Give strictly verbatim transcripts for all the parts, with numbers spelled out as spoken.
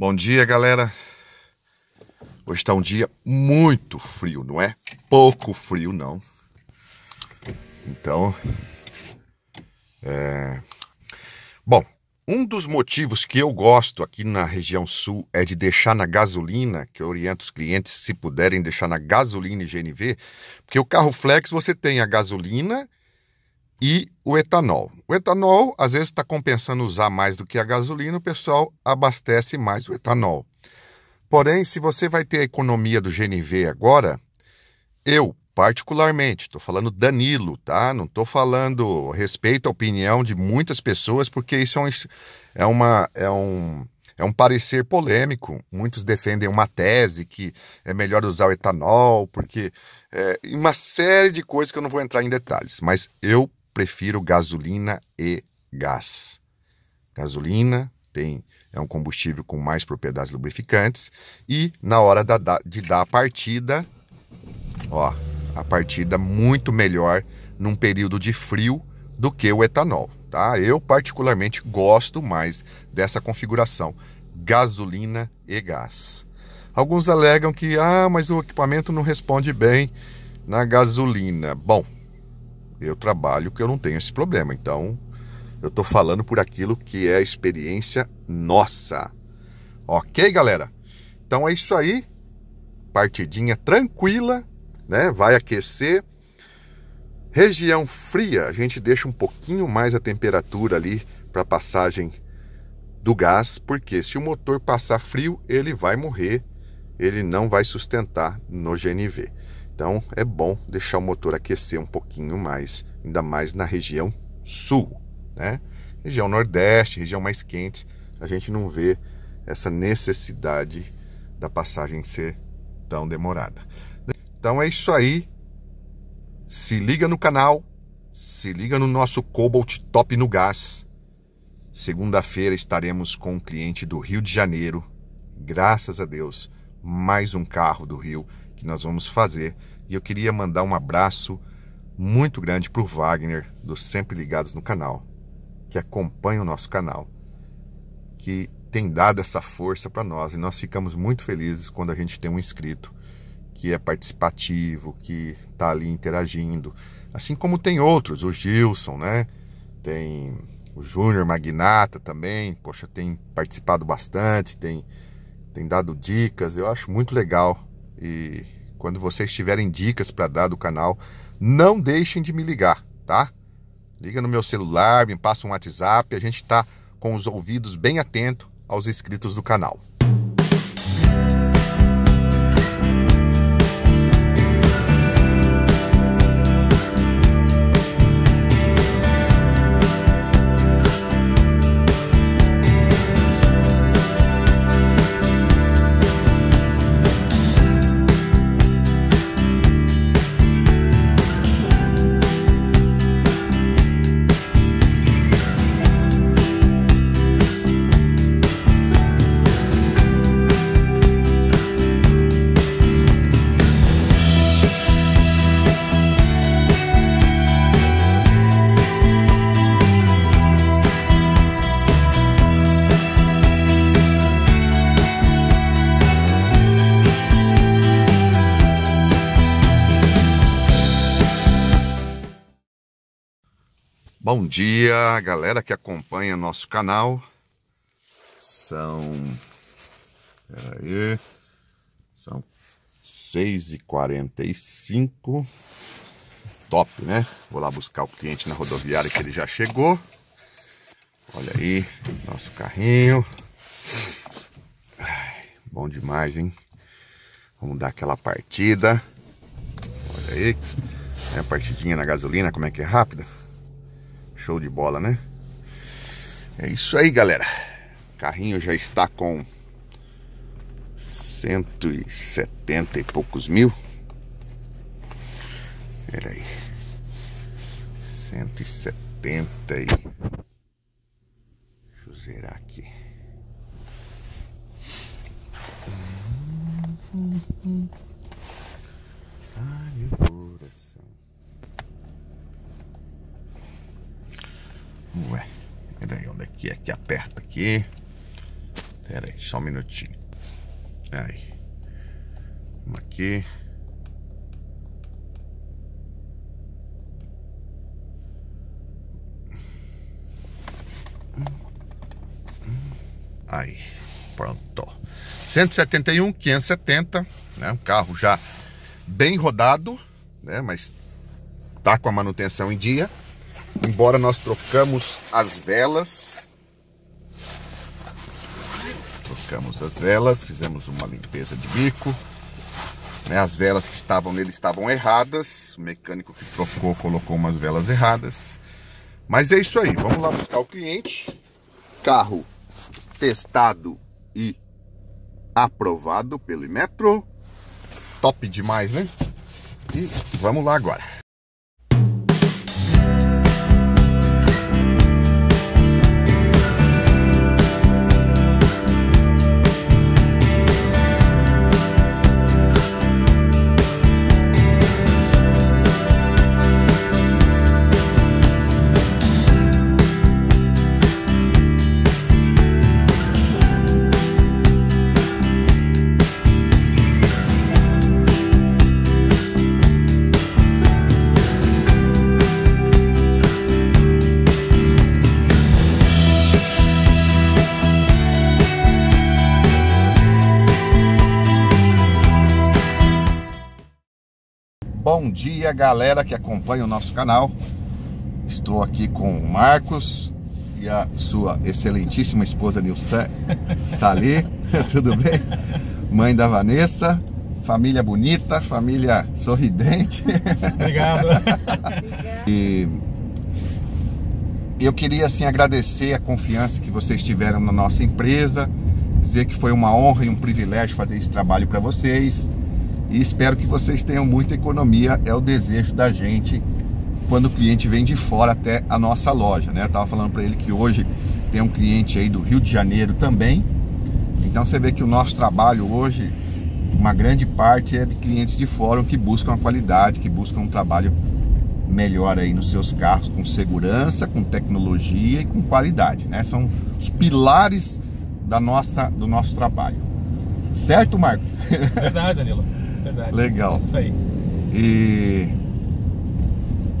Bom dia, galera. Hoje está um dia muito frio, não é pouco frio, não. Então, é... bom, um dos motivos que eu gosto aqui na região sul é de deixar na gasolina, que eu oriento os clientes, se puderem, deixar na gasolina e G N V, porque o carro flex você tem a gasolina e o etanol. O etanol, às vezes, está compensando usar mais do que a gasolina, o pessoal abastece mais o etanol. Porém, se você vai ter a economia do G N V agora, eu, particularmente, estou falando Danilo, tá? Não estou falando, respeito a opinião de muitas pessoas, porque isso é um, é uma, é um, é um parecer polêmico. Muitos defendem uma tese que é melhor usar o etanol, porque é uma série de coisas que eu não vou entrar em detalhes, mas eu prefiro gasolina e gás. Gasolina tem, é um combustível com mais propriedades lubrificantes e na hora da, da, de dar a partida, ó, a partida muito melhor num período de frio do que o etanol, tá? Eu particularmente gosto mais dessa configuração, gasolina e gás. Alguns alegam que, ah, mas o equipamento não responde bem na gasolina. Bom, eu trabalho que eu não tenho esse problema, então eu tô falando por aquilo que é a experiência nossa. Ok, galera? Então é isso aí, partidinha tranquila, né? Vai aquecer. Região fria, a gente deixa um pouquinho mais a temperatura ali para passagem do gás, porque se o motor passar frio, ele vai morrer, ele não vai sustentar no G N V. Então é bom deixar o motor aquecer um pouquinho mais, ainda mais na região sul, né? Região nordeste, região mais quente, a gente não vê essa necessidade da passagem ser tão demorada. Então é isso aí, se liga no canal, se liga no nosso Cobalt Top no Gás. Segunda-feira estaremos com um cliente do Rio de Janeiro, graças a Deus, mais um carro do Rio que nós vamos fazer. E eu queria mandar um abraço muito grande para o Wagner, dos Sempre Ligados no Canal, que acompanha o nosso canal, que tem dado essa força para nós, e nós ficamos muito felizes quando a gente tem um inscrito que é participativo, que está ali interagindo, assim como tem outros, o Gilson, né? Tem o Júnior Magnata também, poxa, tem participado bastante, tem, tem dado dicas, eu acho muito legal. E quando vocês tiverem dicas para dar do canal, não deixem de me ligar, tá? Liga no meu celular, me passa um WhatsApp, a gente tá com os ouvidos bem atentos aos inscritos do canal. Bom dia, galera que acompanha nosso canal. São... Pera aí... São seis e quarenta e cinco. Top, né? Vou lá buscar o cliente na rodoviária, que ele já chegou. Olha aí, nosso carrinho. Ai, bom demais, hein? Vamos dar aquela partida. Olha aí. É a partidinha na gasolina, como é que é rápida. Show de bola, né? É isso aí, galera. O carrinho já está com cento e setenta e poucos mil. Pera aí. cento e setenta e... Deixa eu zerar aqui. Ai, meu coração. Ué, peraí, onde é que é que aperta aqui? Pera aí, só um minutinho. Aí. Vamos aqui. Aí, pronto. cento e setenta e um, quinhentos e setenta, né? Um carro já bem rodado, né? Mas tá com a manutenção em dia. Embora nós trocamos as velas. Trocamos as velas, fizemos uma limpeza de bico. Né? As velas que estavam nele estavam erradas. O mecânico que trocou colocou umas velas erradas. Mas é isso aí, vamos lá buscar o cliente. Carro testado e aprovado pelo Inmetro. Top demais, né? E vamos lá agora. Bom dia, galera que acompanha o nosso canal. Estou aqui com o Marcos e a sua excelentíssima esposa Nilce. Tá ali, tudo bem? Mãe da Vanessa, família bonita, família sorridente. Obrigado. E eu queria assim agradecer a confiança que vocês tiveram na nossa empresa, dizer que foi uma honra e um privilégio fazer esse trabalho para vocês. E espero que vocês tenham muita economia, é o desejo da gente quando o cliente vem de fora até a nossa loja, né? Eu tava falando para ele que hoje tem um cliente aí do Rio de Janeiro também. Então você vê que o nosso trabalho hoje, uma grande parte é de clientes de fora que buscam a qualidade, que buscam um trabalho melhor aí nos seus carros, com segurança, com tecnologia e com qualidade, né? São os pilares da nossa, do nosso trabalho. Certo, Marcos? Verdade, Danilo. Verdade. Legal. É isso aí. E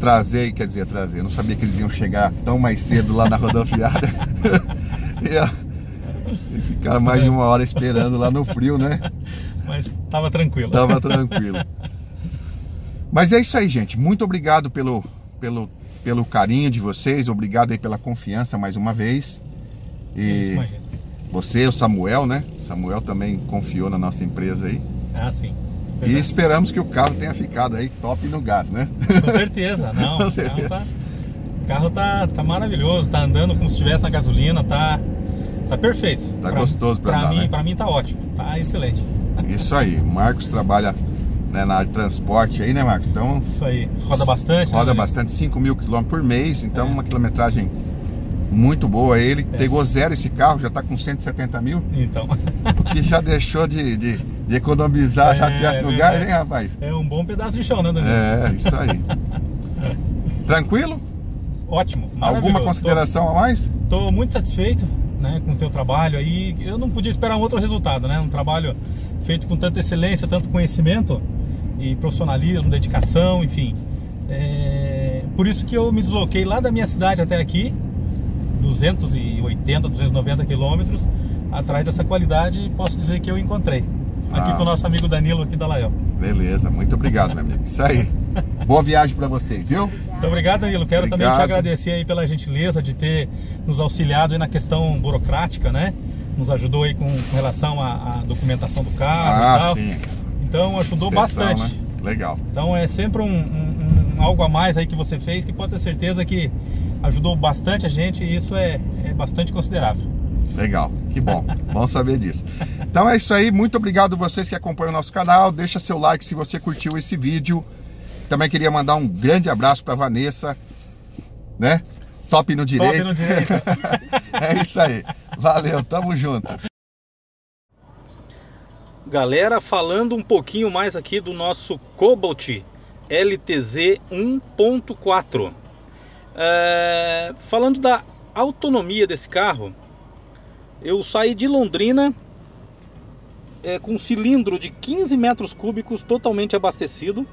trazer, quer dizer, trazer. Eu não sabia que eles iam chegar tão mais cedo lá na rodoviária. e, e ficaram mais de uma hora esperando lá no frio, né? Mas tava tranquilo. Tava tranquilo. Mas é isso aí, gente. Muito obrigado pelo, pelo, pelo carinho de vocês. Obrigado aí pela confiança mais uma vez. E você, o Samuel, né? Samuel também confiou na nossa empresa aí. Ah, sim. Verdade. E esperamos que o carro tenha ficado aí top no gás, né? Com certeza, não. Com certeza. O carro, tá, o carro tá, tá maravilhoso, tá andando como se estivesse na gasolina, tá, tá perfeito. Tá pra, gostoso para mim, né? Para mim tá ótimo, tá excelente. Isso aí, o Marcos trabalha, né, na área de transporte aí, né, Marcos? Então, isso aí, roda bastante. Roda né, bastante, cinco mil quilômetros por mês, então é uma quilometragem muito boa. Ele é. Pegou zero esse carro, já tá com cento e setenta mil. Então. O que já deixou de... de De economizar, é, já se acha no gás, hein, rapaz? É um bom pedaço de chão, né, Danilo? É, isso aí. Tranquilo? Ótimo. Alguma consideração tô, a mais? Estou muito satisfeito, né, com o teu trabalho aí. Eu não podia esperar um outro resultado, né? Um trabalho feito com tanta excelência, tanto conhecimento e profissionalismo, dedicação, enfim. É, por isso que eu me desloquei lá da minha cidade até aqui, duzentos e oitenta, duzentos e noventa quilômetros, atrás dessa qualidade, posso dizer que eu encontrei. Aqui ah. com o nosso amigo Danilo, aqui da Lael. Beleza, muito obrigado, meu amigo. Isso aí. Boa viagem para vocês, viu? Muito obrigado, Danilo. Quero obrigado. também te agradecer aí pela gentileza de ter nos auxiliado aí na questão burocrática, né? Nos ajudou aí com, com relação à, à documentação do carro ah, e tal. Sim. Então ajudou Inspeção, bastante. Né? Legal. Então é sempre um, um, um algo a mais aí que você fez, que pode ter certeza que ajudou bastante a gente, e isso é, é bastante considerável. Legal, que bom, bom saber disso. Então é isso aí, muito obrigado a vocês que acompanham o nosso canal. Deixa seu like se você curtiu esse vídeo. Também queria mandar um grande abraço para Vanessa, né? Top no direito. Top no direito. É isso aí, valeu, tamo junto. Galera, falando um pouquinho mais aqui do nosso Cobalt L T Z um ponto quatro. É, falando da autonomia desse carro, Eu saí de Londrina é, com um cilindro de quinze metros cúbicos totalmente abastecido.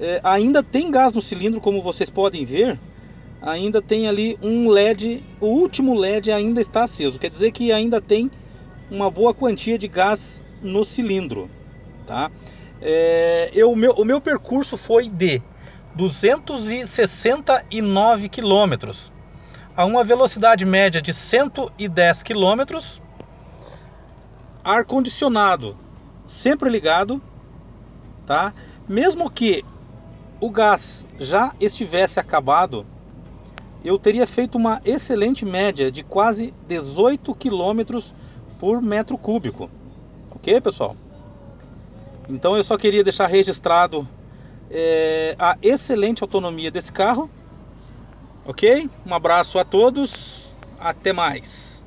É, ainda tem gás no cilindro, como vocês podem ver. Ainda tem ali um L E D, o último L E D ainda está aceso. Quer dizer que ainda tem uma boa quantia de gás no cilindro, tá? É, eu, meu, o meu percurso foi de duzentos e sessenta e nove quilômetros a uma velocidade média de cento e dez quilômetros, ar-condicionado sempre ligado, tá? Mesmo que o gás já estivesse acabado, eu teria feito uma excelente média de quase dezoito quilômetros por metro cúbico, ok, pessoal? Então eu só queria deixar registrado é, a excelente autonomia desse carro, ok? Um abraço a todos, até mais!